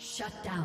Shut down.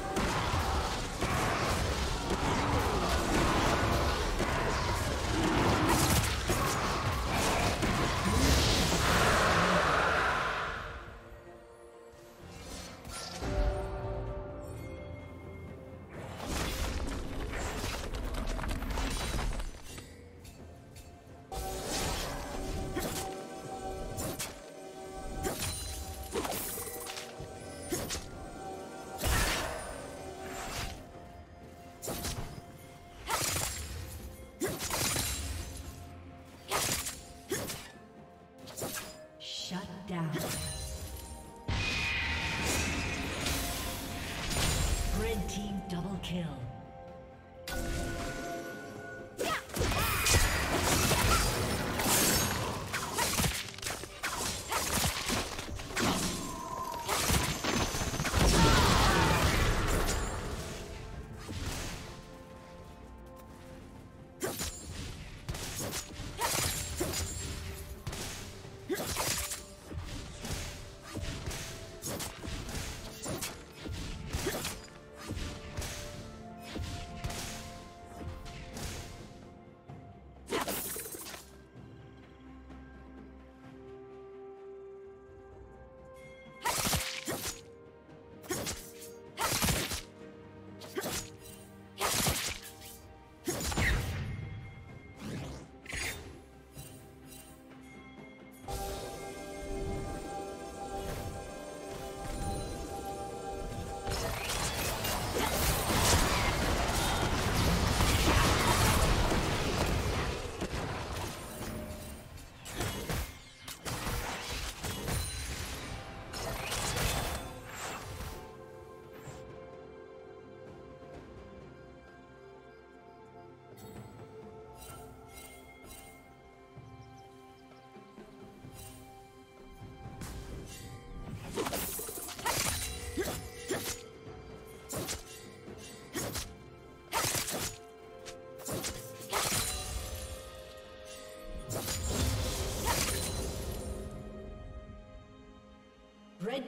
Red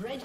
Red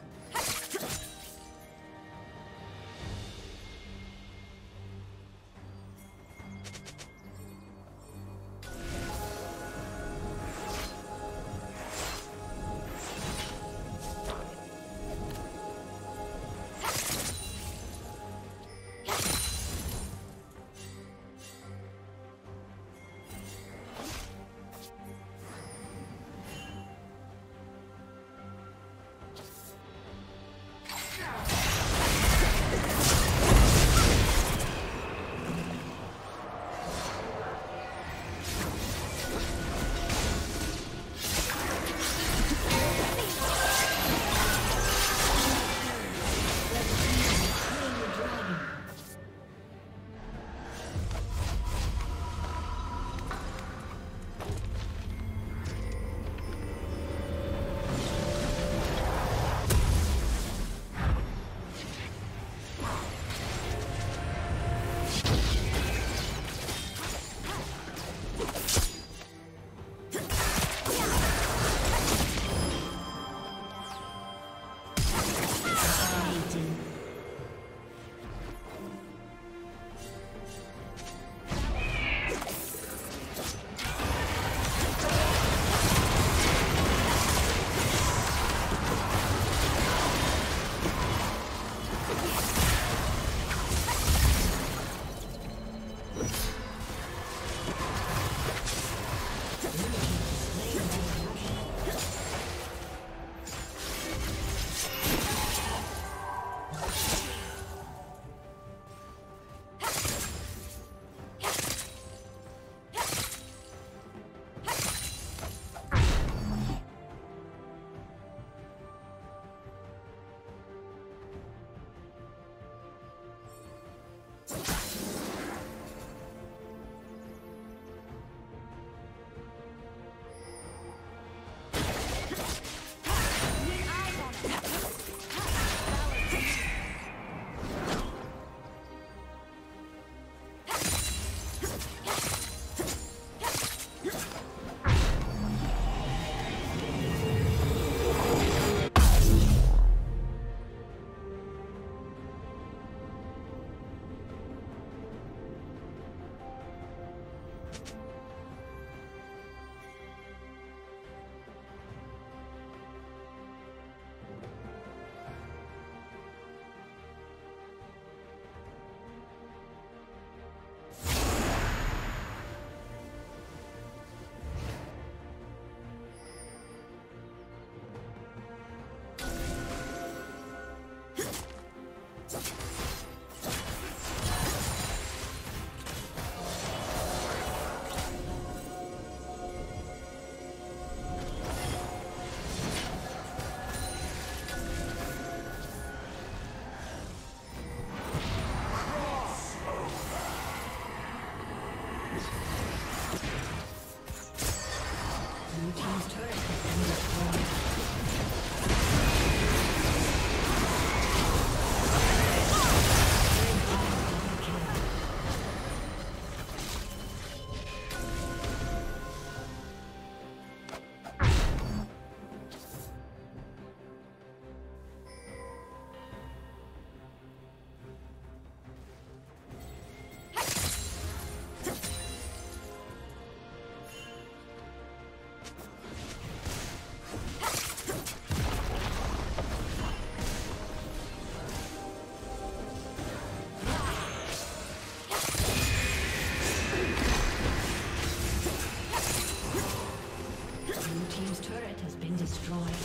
Blue team's turret has been destroyed.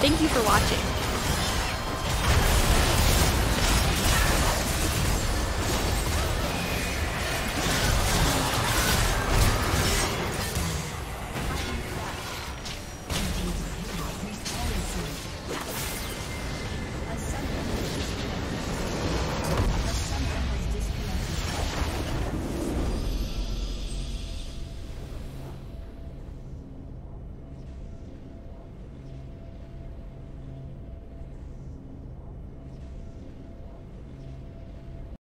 Thank you for watching.